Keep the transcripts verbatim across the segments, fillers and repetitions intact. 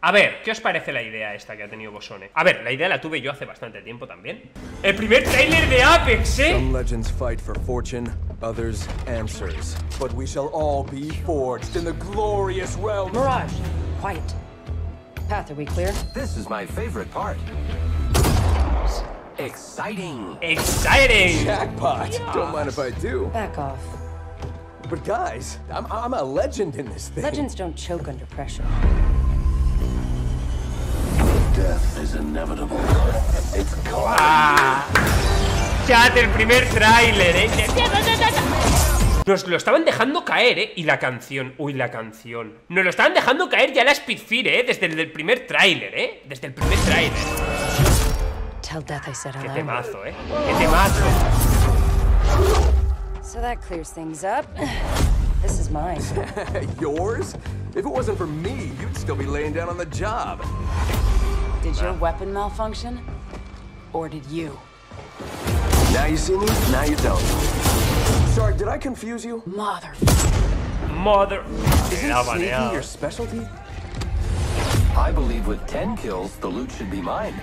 A ver, ¿qué os parece la idea esta que ha tenido Bosone? A ver, la idea la tuve yo hace bastante tiempo también. El primer trailer de Apex, ¿eh? Some legends fight for fortune, others answers. But we shall all be forged in the glorious realm. Mirage, quiet. Path, are we clear? This is my favorite part. Exciting. Exciting. Jackpot. Yes. Don't mind if I do. Back off. But guys, I'm, I'm a legend in this thing. Legends don't choke under pressure. Death is inevitable. It's ah, chat, el primer tráiler, eh. Nos lo estaban dejando caer, eh. Y la canción, uy, la canción. Nos lo estaban dejando caer ya la Spitfire, eh. Desde el, el primer tráiler, eh. Desde el primer tráiler. Qué temazo, eh. Qué temazo. So that clears things up. This is mine. Yours? If it wasn't for me, you'd still be laying down on the job. Did your weapon malfunction? Or did you? Now you see me, now you don't. Sorry, did I confuse you? Mother. Mother. Isn't sneaking your specialty? I believe with ten kills, the loot should be mine.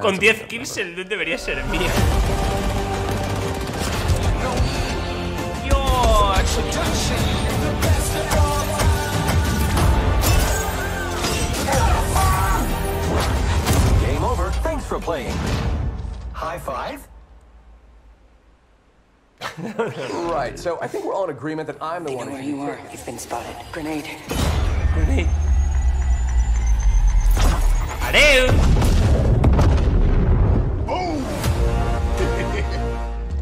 Con diez kills, el loot debería ser mío. Dios. For playing. High five. Right, so I think we're all in agreement that I'm the one who you are. You've been spotted. Grenade. Grenade. Adieu. Boom.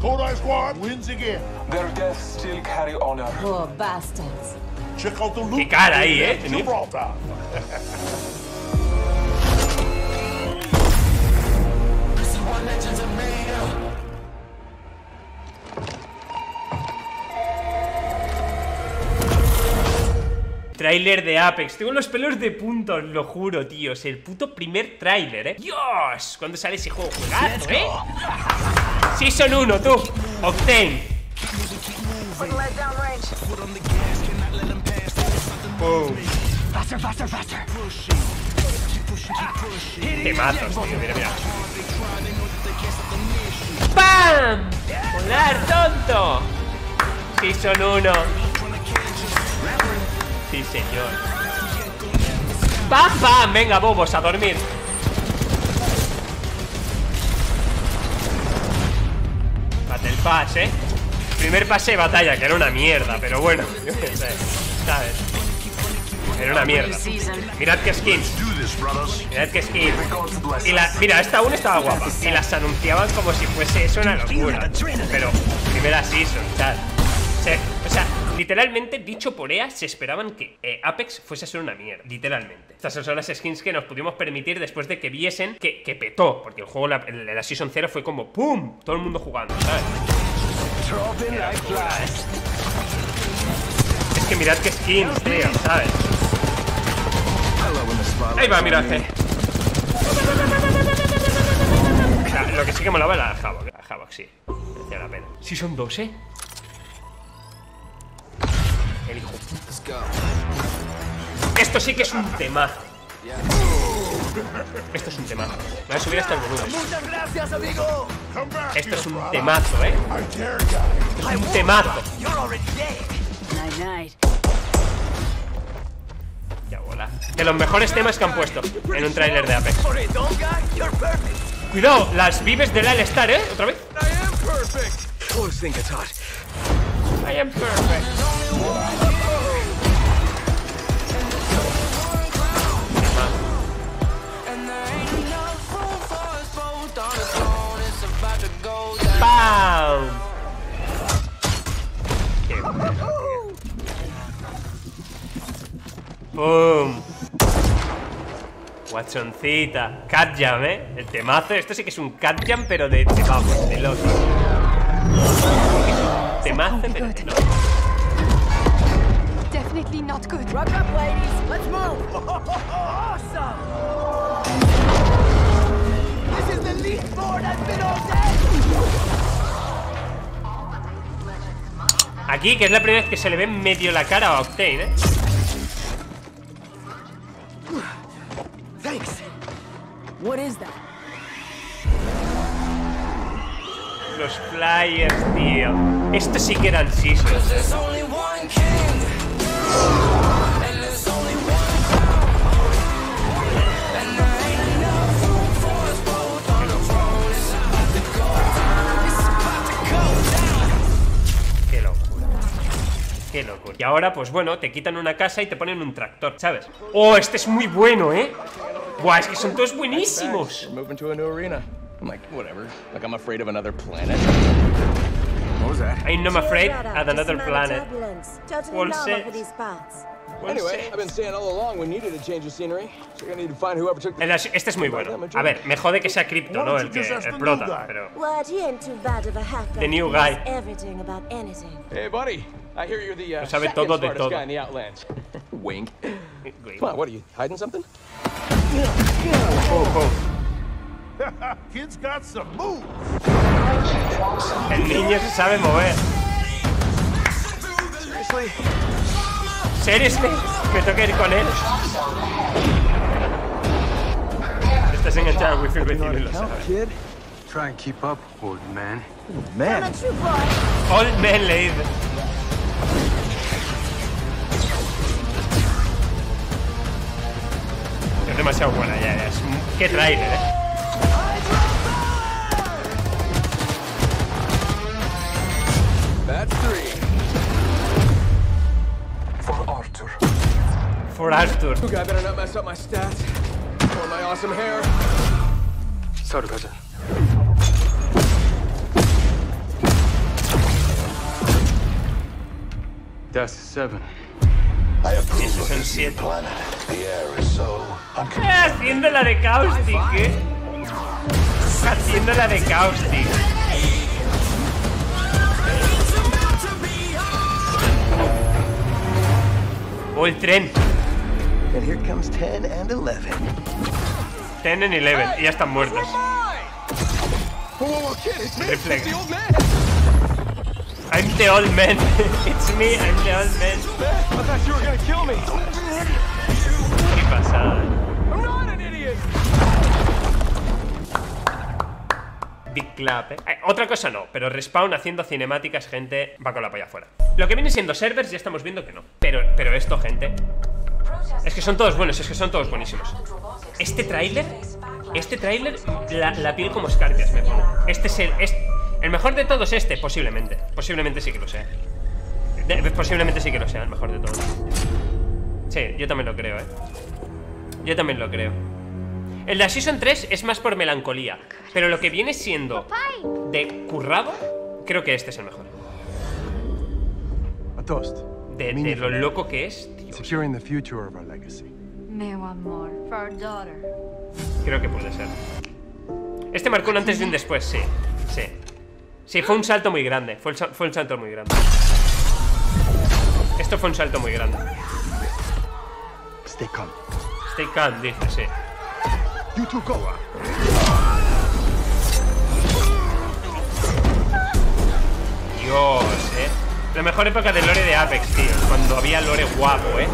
Kodai Squad wins again. Their deaths still carry honor. Poor bastards. Check out the loot. Qué cara ahí, eh. Gibraltar. Tráiler de Apex, tengo los pelos de punta, os lo juro, tío, es el puto primer tráiler, eh. Dios, ¿cuándo sale ese juego? Juegazo, eh. Season uno, tú, Octane. Oh. Faster, faster, faster. Te matas, tío, mira, mira. ¡Pam! ¡Volar, tonto! Season uno. Sí, señor. ¡Pam, pam! Venga, bobos, a dormir. Battle Pass, ¿eh? Primer pase de batalla, que era una mierda, pero bueno. Yo qué sé, ¿sabes? Era una mierda. Mirad qué skins. Mirad qué skins. Y la, mira, esta aún estaba guapa. Y las anunciaban como si fuese eso una locura. Pero, primera season, tal. Sí, o sea... Literalmente, dicho por E A, se esperaban que eh, Apex fuese a ser una mierda, literalmente. Estas son las skins que nos pudimos permitir después de que viesen que, que petó, porque el juego, la, la Season cero fue como ¡pum! Todo el mundo jugando, ¿sabes? Es que mirad qué skins, tío, ¿sabes? Ahí va, mirad, eh. Lo que sí que molaba era la Havoc, la Havoc, sí. Merecía la pena. Sí, son dos, ¿eh? El hijo. Esto sí que es un temazo. Esto es un temazo. Me voy a subir hasta el volumen. Muchas gracias, amigo. Esto es un temazo, eh. Esto es un temazo. Ya bola. De los mejores temas que han puesto en un tráiler de Apex. Cuidado, las vives del All-Star, eh. Otra vez. I am perfect. ¡Pam! ¡Pum! Guachoncita. Cat Jam, ¿eh? El temazo. Esto sí que es un Cat Jam, pero de, de vamos, de loco. Temazo, pero no. Definitely not good. Rock up, ladies. Let's move. Awesome. This is the least board I've been all day. Aquí, que es la primera vez que se le ve medio la cara a Octane, ¿eh? What is that? Los flyers, tío. Estos sí que eran sisos. Qué locura. Qué locura. Y ahora, pues bueno, te quitan una casa y te ponen un tractor, ¿sabes? Oh, este es muy bueno, ¿eh? Buah, es que son todos buenísimos. I'm like, whatever. Like, I'm afraid of another planet. What was that? I'm not afraid of another planet. One set. Anyway, I've been saying all along we needed a change of scenery. So you're gonna need to find whoever took. Este es muy bueno. A ver, me jode que sea Crypto, no el que el prota, pero. The new guy. Hey, buddy. I hear you're the second smartest guy in the Outlands. Wink. What? What are you hiding something? Oh, oh. Kids got some moves. El niño se sabe mover. Seriously, me toca ir con él. Estás enganchado, we feel with you, lo sabes. Try and keep up, old man. Old man. Old man, le dice. Es demasiado buena ya, ya. Es... Qué trailer, eh. That's three. For Arthur. For Arthur. Okay, I better not mess up my stats or my awesome hair. Sorry about that. That's seven. I approve of this new planet. The air is so uncontrollable. Haciendo la de Caustic, eh. Haciendo la de Caustic. O el tren. And here comes ten and eleven. ten and eleven. Y ya están muertos. Reflex. I'm the old man. It's me, I'm the old man. Qué pasada. Big clap, eh. Otra cosa no, pero Respawn haciendo cinemáticas, gente, va con la polla afuera. Lo que viene siendo servers ya estamos viendo que no. Pero, pero esto, gente, es que son todos buenos, es que son todos buenísimos. Este tráiler, este tráiler, la, la piel como escarpias me pone. Este es el, es, el mejor de todos este, posiblemente. Posiblemente sí que lo sea. De, posiblemente sí que lo sea, el mejor de todos. Sí, yo también lo creo, eh. Yo también lo creo. El de Season tres es más por melancolía, pero lo que viene siendo de currado, creo que este es el mejor. De, de lo loco que es, tío. Creo que puede ser. Este marcó un antes y un después, sí. Sí, sí, fue un salto muy grande. Fue, el, fue un salto muy grande. Esto fue un salto muy grande. Stay calm. Stay calm, dice, sí. Dios, eh. La mejor época del lore de Apex, tío. Cuando había lore guapo, eh.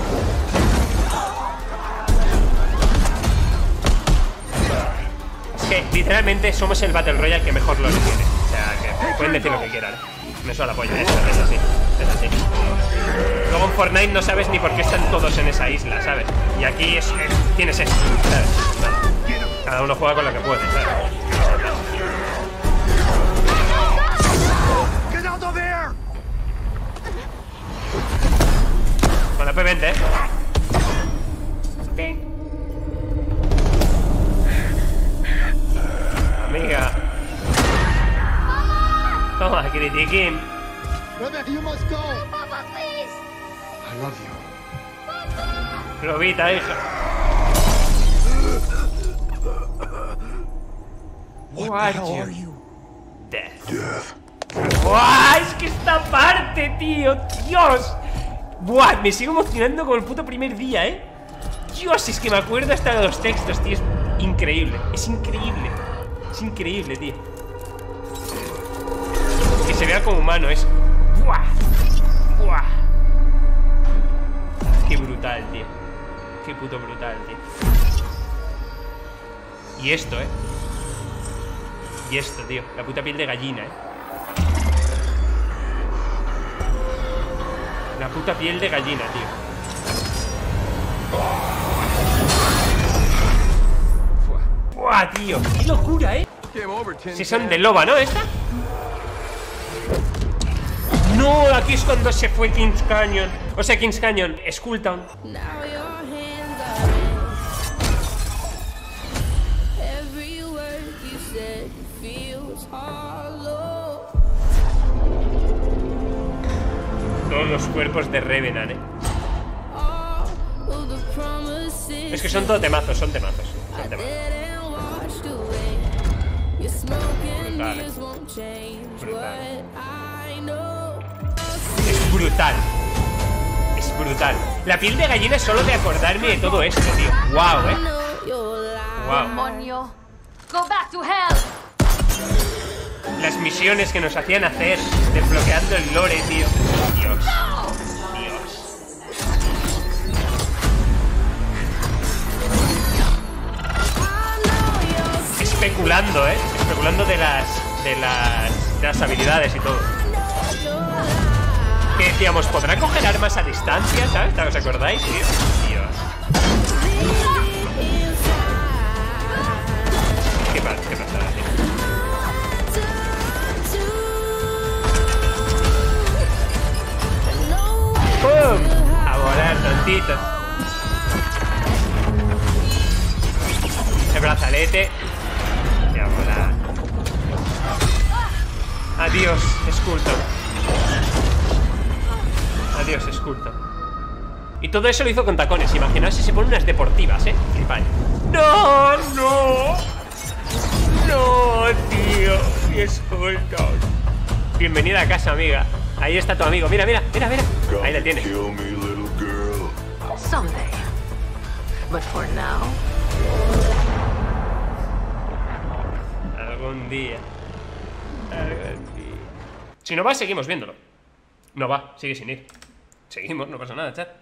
Es que literalmente somos el Battle Royale que mejor lore tiene. O sea, que pueden decir lo que quieran. Me suena la polla, eso es así. Es así. Luego en Fortnite no sabes ni por qué están todos en esa isla, ¿sabes? Y aquí es, es, tienes esto, ¿sabes? Vale. Cada uno juega con la que puede, claro. Con la P veinte, eh. Ping. Amiga. Toma, critiquín. Probita, hija. What are you? Death. Death. Buah, es que esta parte, tío. Dios. Buah, me sigo emocionando como el puto primer día, eh. Dios, es que me acuerdo hasta de los textos, tío. Es increíble. Es increíble. Es increíble, tío. Que se vea como humano, es. Buah. Buah. Qué brutal, tío. Qué puto brutal, tío. Y esto, eh. Y esto, tío. La puta piel de gallina, eh. La puta piel de gallina, tío. Buah, Buah tío. Qué locura, eh. Si son de loba, ¿no? ¿Esta? No, aquí es cuando se fue King's Canyon. O sea, King's Canyon, Skulltown. Todos los cuerpos de Revenant, ¿eh? Es que son todo temazos, son temazos. Son temazos. Vale. Es brutal. Es brutal. La piel de gallina es solo de acordarme de todo esto, tío. Wow, eh. Wow. Las misiones que nos hacían hacer desbloqueando el lore, tío. Dios. Dios. Especulando, eh. Especulando de las. de las. de las habilidades y todo. Que decíamos, ¿podrá coger armas a distancia? ¿Sabes? ¿Os acordáis? Dios, Dios. Qué mal, qué pasada, tío. ¡Pum! A volar, tontito. El brazalete. Y a volar. Adiós, Skulltown. Adiós, Skulltown. Y todo eso lo hizo con tacones. Imaginaos si se ponen unas deportivas, ¿eh? Vale. ¡No! ¡No! ¡No, tío! Skulltown. Bienvenida a casa, amiga. Ahí está tu amigo. Mira, mira, mira, mira. Ahí la tiene. Algún día. Algún día. Si no va, seguimos viéndolo. No va, sigue sin ir. Seguimos, no pasa nada, chat.